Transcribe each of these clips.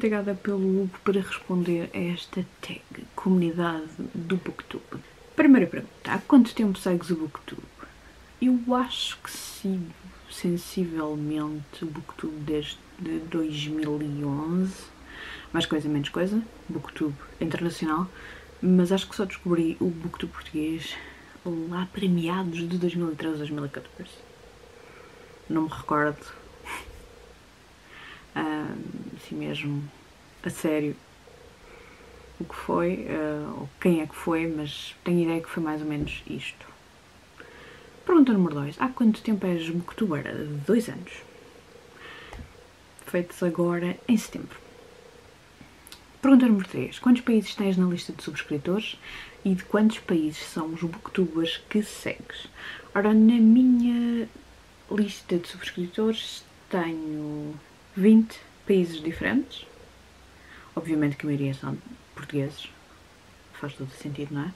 obrigada pelo Hugo para responder a esta tag, comunidade do Booktube. Primeira pergunta, há quanto tempo segues o Booktube? Eu acho que sigo sensivelmente o Booktube desde 2011, mais coisa menos coisa, Booktube internacional, mas acho que só descobri o Booktube português lá para meados de 2013, 2014. Não me recordo, assim mesmo, a sério, o que foi, ou quem é que foi, mas tenho ideia que foi mais ou menos isto. Pergunta número 2. Há quanto tempo és booktuber? 2 anos. Feitos agora em setembro. Pergunta número 3. Quantos países tens na lista de subscritores e de quantos países são os booktubers que segues? Ora, na minha lista de subscritores tenho 20 países diferentes. Obviamente que a maioria são portugueses. Faz todo sentido, não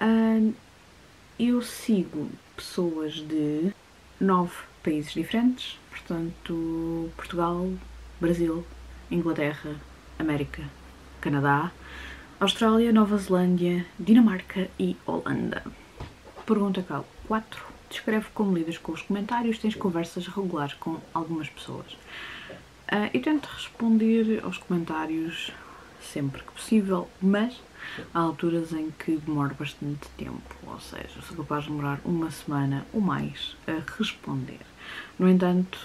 é? Eu sigo pessoas de 9 países diferentes, portanto, Portugal, Brasil, Inglaterra, América, Canadá, Austrália, Nova Zelândia, Dinamarca e Holanda. Pergunta cá 4. Descreve como lidas com os comentários, tens conversas regulares com algumas pessoas. Eu tento responder aos comentários sempre que possível, mas há alturas em que demoro bastante tempo, ou seja, sou capaz de demorar uma semana ou mais a responder. No entanto,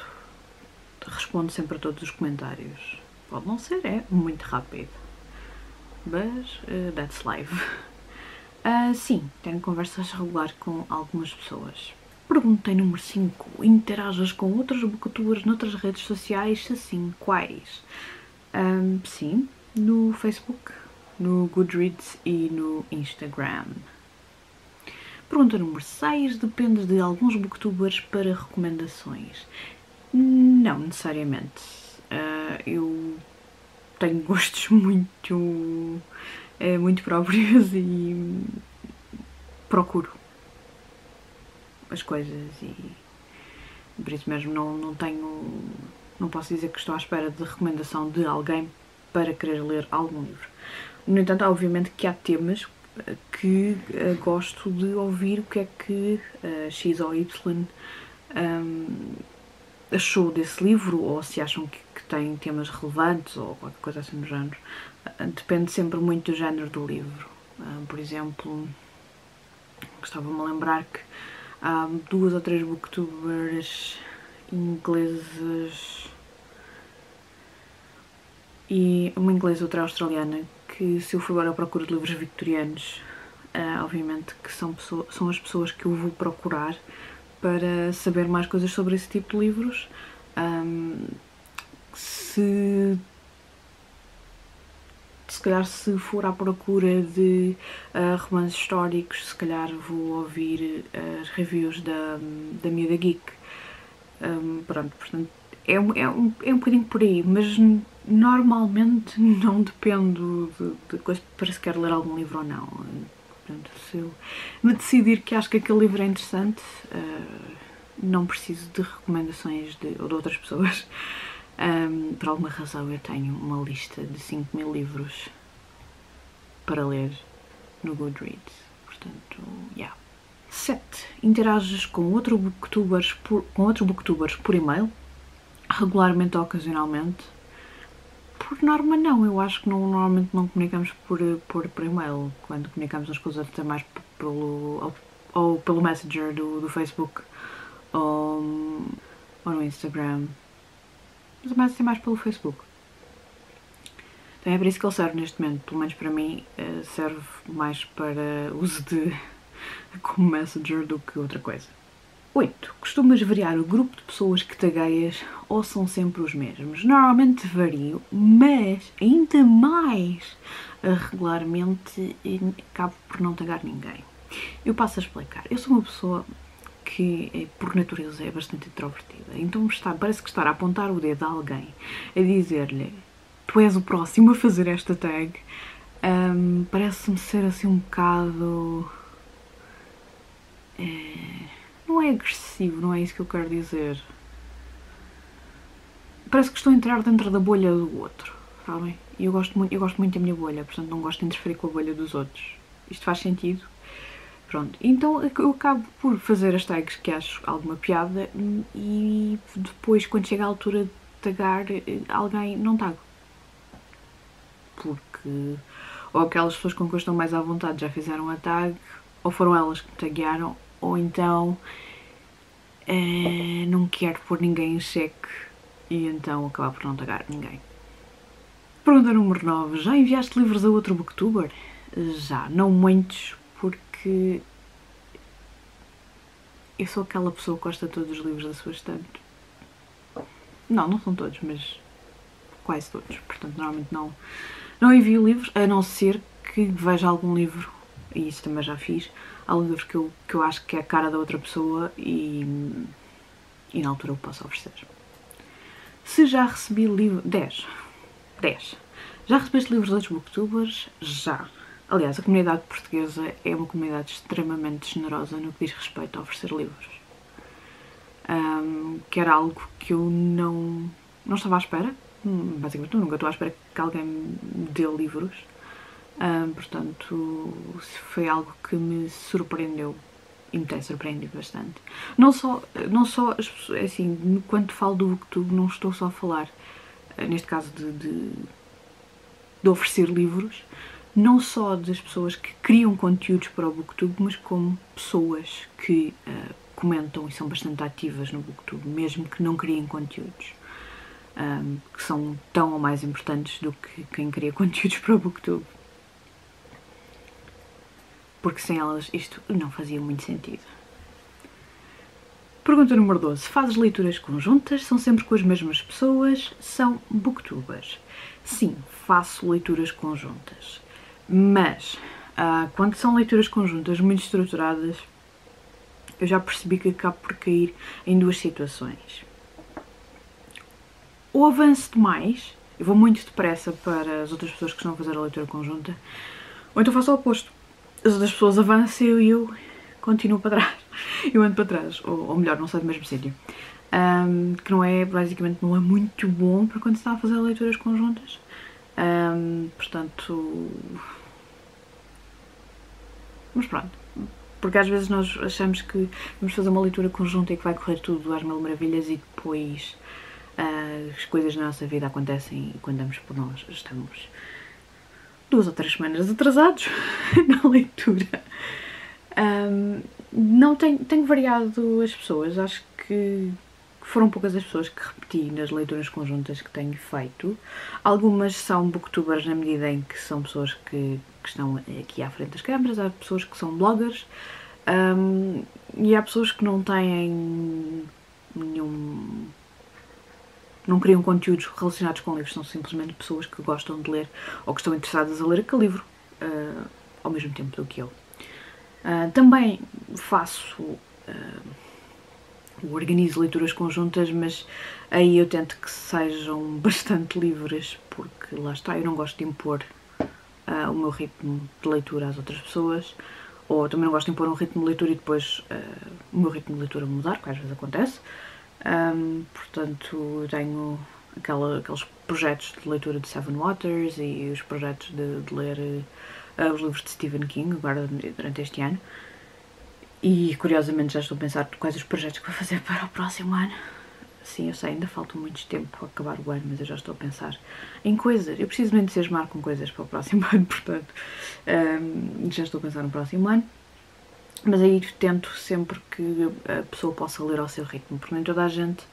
respondo sempre a todos os comentários. Pode não ser, é muito rápido, mas that's life. Sim, tenho conversas regulares com algumas pessoas. Pergunta número 5. Interajas com outras booktubers noutras redes sociais? Se sim, quais? Sim, no Facebook, no Goodreads e no Instagram. Pergunta número 6. Dependes de alguns booktubers para recomendações? Não necessariamente. Eu tenho gostos muito próprios e procuro as coisas e por isso mesmo não posso dizer que estou à espera de recomendação de alguém para querer ler algum livro. No entanto, obviamente que há temas que gosto de ouvir o que é que X ou Y achou desse livro, ou se acham que tem temas relevantes ou qualquer coisa assim do género. Depende sempre muito do género do livro. Por exemplo, gostava-me a lembrar que há 2 ou 3 booktubers inglesas e uma inglesa e outra australiana que, se eu for agora à procura de livros victorianos, obviamente que são as pessoas que eu vou procurar para saber mais coisas sobre esse tipo de livros. Se calhar, se for à procura de romances históricos, se calhar vou ouvir as reviews da Media Geek. Pronto, portanto, é um bocadinho por aí, mas normalmente não dependo de coisa para se quer ler algum livro ou não. Portanto, se eu me decidir que acho que aquele livro é interessante, não preciso de recomendações ou de outras pessoas. Por alguma razão eu tenho uma lista de 5.000 livros para ler no Goodreads, portanto, yeah. 7. Interages com outros booktubers por e-mail? Regularmente ou ocasionalmente? Por norma não, eu acho que normalmente não comunicamos por e-mail. Quando comunicamos umas coisas até mais pelo Messenger do Facebook ou no Instagram. Mas é mais pelo Facebook. Então é para isso que ele serve neste momento, pelo menos para mim, serve mais para uso como Messenger do que outra coisa. 8. Costumas variar o grupo de pessoas que tagueias ou são sempre os mesmos? Normalmente vario, mas ainda mais regularmente acabo por não tagar ninguém. Eu passo a explicar. Eu sou uma pessoa que por natureza é bastante introvertida, então parece que estar a apontar o dedo a alguém, a dizer-lhe tu és o próximo a fazer esta tag, parece-me ser assim um bocado, não é agressivo, não é isso que eu quero dizer, parece que estou a entrar dentro da bolha do outro, acalmem. Eu gosto muito da minha bolha, portanto não gosto de interferir com a bolha dos outros. Isto faz sentido? Pronto, então eu acabo por fazer as tags que acho alguma piada e depois, quando chega a altura de tagar alguém, não tago. Porque ou aquelas pessoas com que eu estou mais à vontade já fizeram a tag, ou foram elas que me taguearam, ou então não quero pôr ninguém em xeque e então acabar por não tagar ninguém. Pergunta número 9. Já enviaste livros a outro booktuber? Já, não muitos, porque eu sou aquela pessoa que gosta de todos os livros da sua estante. Não são todos, mas quase todos. Portanto, normalmente não envio livros, a não ser que veja algum livro, e isso também já fiz, algum livro que eu acho que é a cara da outra pessoa e na altura eu posso oferecer. Se já recebi livro... 10. Já recebeste livros de outros booktubers? Já. Aliás, a comunidade portuguesa é uma comunidade extremamente generosa no que diz respeito a oferecer livros. Que era algo que eu não estava à espera. Basicamente, eu nunca estou à espera que alguém me dê livros. Portanto, foi algo que me surpreendeu e me tem surpreendido bastante. Não só as pessoas, assim, quando falo do booktube, não estou só a falar, neste caso, de oferecer livros, não só das pessoas que criam conteúdos para o booktube, mas como pessoas que comentam e são bastante ativas no booktube, mesmo que não criem conteúdos, que são tão ou mais importantes do que quem cria conteúdos para o booktube. Porque sem elas isto não fazia muito sentido. Pergunta número 12. Fazes leituras conjuntas? São sempre com as mesmas pessoas? São booktubers? Sim, faço leituras conjuntas. Mas, quando são leituras conjuntas muito estruturadas, eu já percebi que acabo por cair em duas situações. Ou avanço demais, eu vou muito depressa para as outras pessoas que estão a fazer a leitura conjunta, ou então faço o oposto. As outras pessoas avançam e eu continuo para trás. Eu ando para trás, ou melhor, não saio do mesmo sítio. Que não é, basicamente, não é muito bom para quando se está a fazer leituras conjuntas. Portanto... Mas pronto, porque às vezes nós achamos que vamos fazer uma leitura conjunta e que vai correr tudo às mil maravilhas e depois as coisas na nossa vida acontecem e quando damos por nós estamos 2 ou 3 semanas atrasados na leitura. Não tenho variado as pessoas, acho que foram poucas as pessoas que repeti nas leituras conjuntas que tenho feito. Algumas são booktubers na medida em que são pessoas que estão aqui à frente das câmaras, há pessoas que são bloggers e há pessoas que não têm nenhum... não criam conteúdos relacionados com livros, são simplesmente pessoas que gostam de ler ou que estão interessadas a ler aquele livro ao mesmo tempo do que eu. Também faço, organizo leituras conjuntas, mas aí eu tento que sejam bastante livres, porque lá está, eu não gosto de impor o meu ritmo de leitura às outras pessoas, ou também não gosto de impor um ritmo de leitura e depois o meu ritmo de leitura mudar, que às vezes acontece. Portanto, tenho aqueles projetos de leitura de Seven Waters e os projetos de ler os livros de Stephen King agora durante este ano. E, curiosamente, já estou a pensar quais os projetos que vou fazer para o próximo ano. Sim, eu sei, ainda falta muito tempo para acabar o ano, mas eu já estou a pensar em coisas. Eu preciso me entusiasmar com coisas para o próximo ano, portanto, já estou a pensar no próximo ano. Mas aí tento sempre que a pessoa possa ler ao seu ritmo, porque nem toda a gente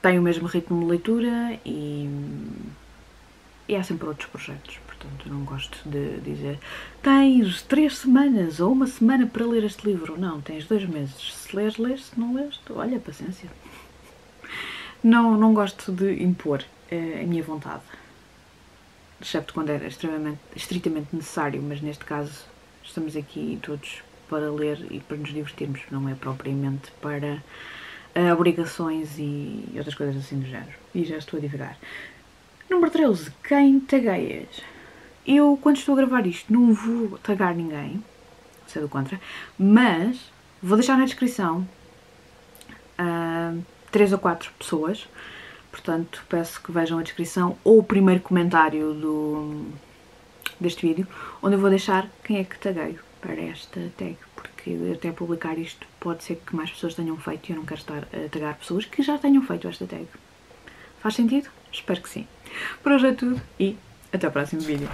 tem o mesmo ritmo de leitura e há sempre outros projetos. Portanto, eu não gosto de dizer tens 3 semanas ou uma semana para ler este livro. Não, tens 2 meses. Se lês, lês. Se não lês, olha, paciência. Não gosto de impor a minha vontade, excepto quando é estritamente necessário, mas neste caso estamos aqui todos para ler e para nos divertirmos, não é propriamente para obrigações e outras coisas assim do género. E já estou a divagar. Número 13. Quem tagueias? Eu, quando estou a gravar isto, não vou tagar ninguém, sei do contra, mas vou deixar na descrição 3 ou 4 pessoas portanto peço que vejam a descrição ou o primeiro comentário deste vídeo, onde eu vou deixar quem é que tagueio para esta tag, porque até publicar isto pode ser que mais pessoas tenham feito e eu não quero estar a tagar pessoas que já tenham feito esta tag. Faz sentido? Espero que sim. Por hoje é tudo e até o próximo vídeo.